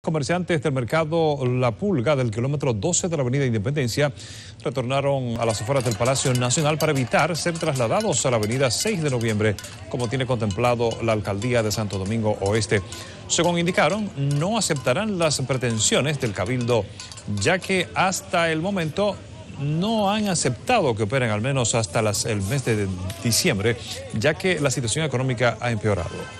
Comerciantes del mercado La Pulga del kilómetro 12 de la avenida Independencia retornaron a las afueras del Palacio Nacional para evitar ser trasladados a la avenida 6 de noviembre, como tiene contemplado la alcaldía de Santo Domingo Oeste. Según indicaron, no aceptarán las pretensiones del Cabildo, ya que hasta el momento no han aceptado que operen al menos hasta el mes de diciembre, ya que la situación económica ha empeorado.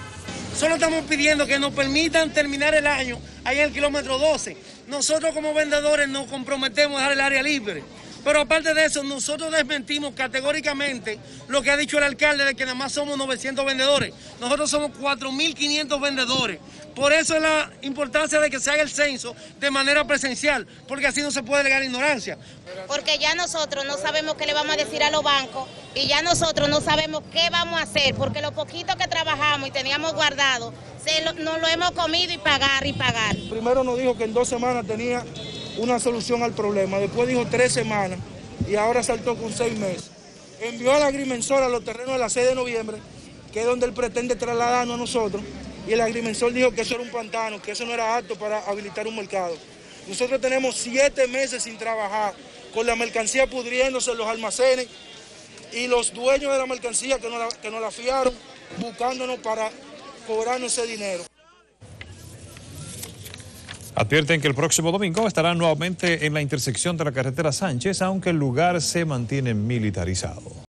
Solo estamos pidiendo que nos permitan terminar el año ahí en el kilómetro 12. Nosotros como vendedores nos comprometemos a dejar el área libre. Pero aparte de eso, nosotros desmentimos categóricamente lo que ha dicho el alcalde de que nada más somos 900 vendedores. Nosotros somos 4.500 vendedores. Por eso es la importancia de que se haga el censo de manera presencial, porque así no se puede alegar ignorancia. Porque ya nosotros no sabemos qué le vamos a decir a los bancos y ya nosotros no sabemos qué vamos a hacer, porque lo poquito que trabajamos y teníamos guardado, nos lo hemos comido y pagar. Primero nos dijo que en 2 semanas tenía una solución al problema, después dijo 3 semanas y ahora saltó con 6 meses. Envió a la agrimensor a los terrenos de la 6 de noviembre, que es donde él pretende trasladarnos a nosotros, y el agrimensor dijo que eso era un pantano, que eso no era apto para habilitar un mercado. Nosotros tenemos 7 meses sin trabajar, con la mercancía pudriéndose en los almacenes y los dueños de la mercancía que nos la fiaron, buscándonos para cobrarnos ese dinero. Advierten que el próximo domingo estarán nuevamente en la intersección de la carretera Sánchez, aunque el lugar se mantiene militarizado.